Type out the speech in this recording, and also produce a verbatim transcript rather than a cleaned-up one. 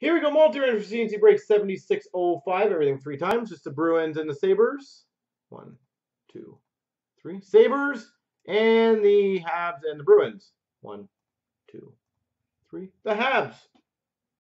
Here we go, multi-range for C and C break seventy-six oh five. Everything three times, just the Bruins and the Sabres. One, two, three. Sabres and the Habs and the Bruins. One, two, three. The Habs.